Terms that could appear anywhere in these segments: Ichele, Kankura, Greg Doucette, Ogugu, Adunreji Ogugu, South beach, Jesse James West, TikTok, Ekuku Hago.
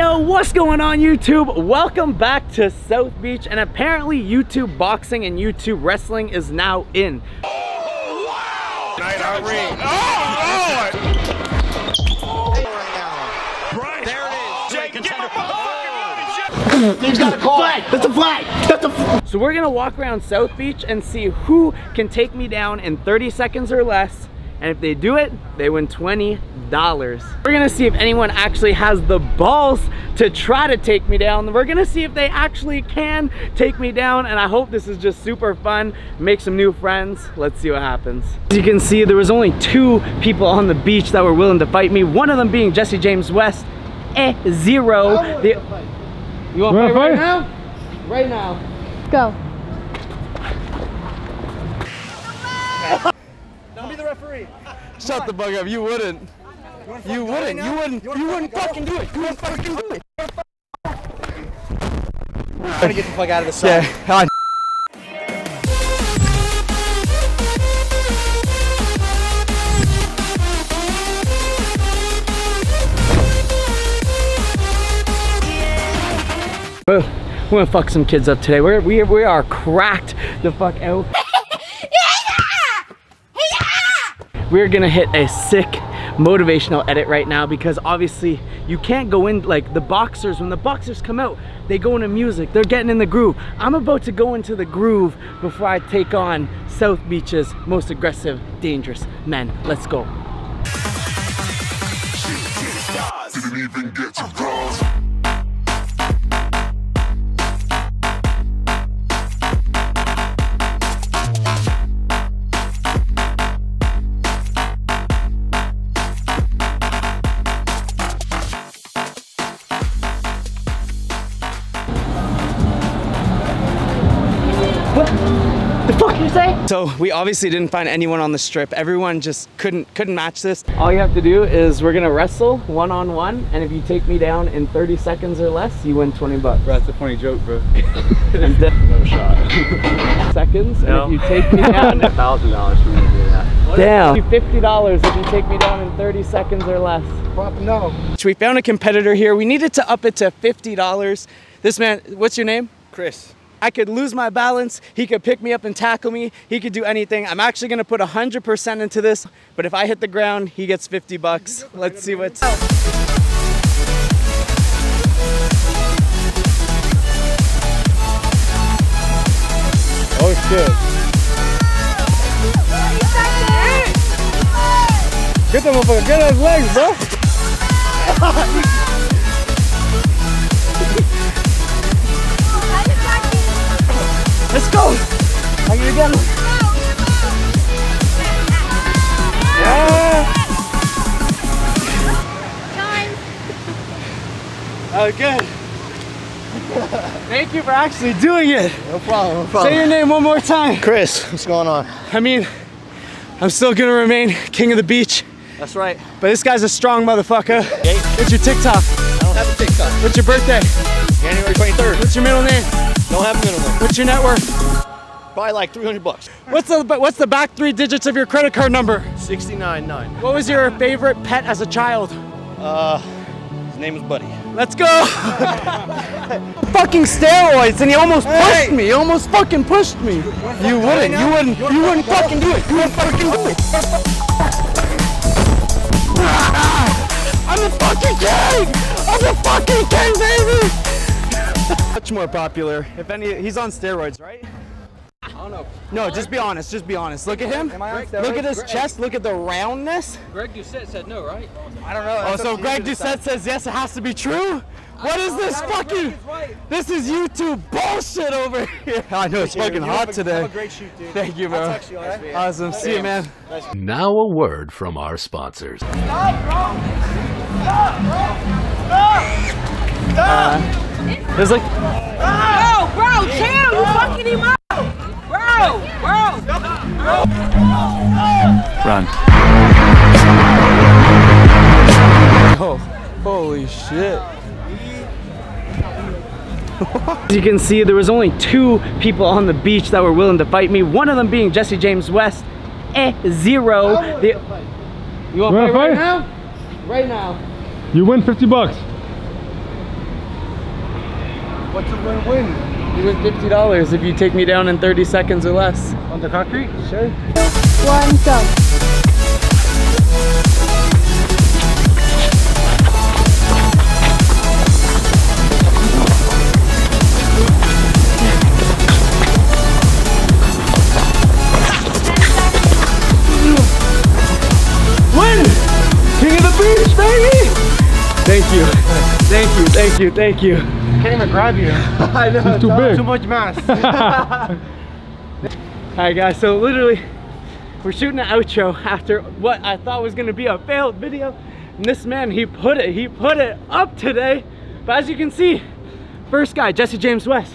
yo, what's going on YouTube? Welcome back to South Beach, and apparently YouTube boxing and YouTube wrestling is now in. Oh, wow! Night out ring. Oh, oh! Right now. There it is. Jake, get the motherfucking body. He's got a call. Flag. That's a flag. That's a flag. So we're gonna walk around South Beach and see who can take me down in 30 seconds or less. And if they do it, they win $20. We're gonna see if anyone actually has the balls to try to take me down. We're gonna see if they actually can take me down, and I hope this is just super fun. Make some new friends. Let's see what happens. As you can see, there was only two people on the beach that were willing to fight me. One of them being Jesse James West, zero. You wanna fight right now? Right now. Go. Shut the fuck up, you wouldn't. You wouldn't, you wouldn't, you wouldn't fucking do it. You wouldn't fucking do it. I'm trying to get the fuck out of the sun. Yeah. We're gonna fuck some kids up today. We are cracked the fuck out. We're gonna hit a sick motivational edit right now, because obviously you can't go in like the boxers. When the boxers come out, they go into music, they're getting in the groove. I'm about to go into the groove before I take on South Beach's most aggressive, dangerous men. Let's go. Didn't even get to cross. So we obviously didn't find anyone on the strip. Everyone just couldn't match this. All you have to do is we're gonna wrestle one-on-one, and if you take me down in 30 seconds or less, you win $20. Bro, that's a funny joke, bro. No shot. Seconds, no. And if you take me down, $1,000 for me to do that. Damn. $50 if you take me down in 30 seconds or less. No. So we found a competitor here. We needed to up it to $50. This man, what's your name? Chris. I could lose my balance, he could pick me up and tackle me, he could do anything. I'm actually gonna put 100% into this, but if I hit the ground, he gets $50. Let's see what's up. Oh shit. Get that motherfucker, get his legs, bro. Let's go! Are you again? Yeah! Time! Oh, good. Thank you for actually doing it. No problem, no problem. Say your name one more time. Chris, what's going on? I mean, I'm still gonna remain king of the beach. That's right. But this guy's a strong motherfucker. Okay. What's your TikTok? I don't have a TikTok. What's your birthday? January 23rd. What's your middle name? Don't have a middle name. What's your net worth? Probably like $300. What's the back three digits of your credit card number? 69.9. What was your favorite pet as a child? His name was Buddy. Let's go! Fucking steroids, and he almost pushed me. He almost fucking pushed me. You wouldn't. You wouldn't. You wouldn't fucking do it. You wouldn't fucking do it. I'm the fucking king. I'm the fucking king, baby. Much more popular. If any, he's on steroids, right? I don't know. No, just be honest. Just be honest. Look at him. Am I on steroids? Look at his chest. Look at the roundness. Greg Doucette said no, right? I don't know. Oh, so Greg Doucette says yes. It has to be true. What is this fucking? This is YouTube bullshit over here. I know it's fucking hot today. Have a great shoot, dude. Thank you, bro. Awesome. See you, man. Now a word from our sponsors. Stop, bro. Stop, bro. Stop. There's like, oh, bro, chill, you fucking him up, bro. Run. Oh, holy shit. As you can see, there was only two people on the beach that were willing to fight me. One of them being Jesse James West, zero. You want to fight right now? Right now. You win $50. What's a win-win? You win $50 if you take me down in 30 seconds or less. On the concrete? Sure. One, go. Thank you, thank you, thank you, thank you. I can't even grab you. I know, it's too big. Too much mass. All right guys, so literally, we're shooting an outro after what I thought was gonna be a failed video. And this man, he put it up today. But as you can see, first guy, Jesse James West,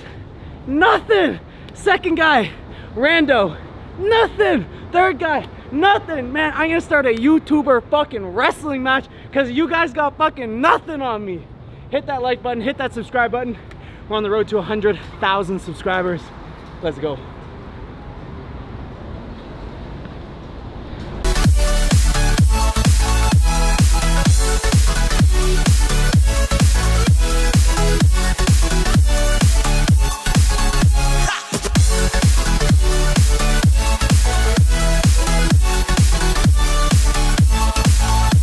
nothing. Second guy, Rando, nothing. Third guy, nothing. Man, I'm gonna start a YouTuber fucking wrestling match because you guys got fucking nothing on me. Hit that like button, hit that subscribe button. We're on the road to 100,000 subscribers. Let's go.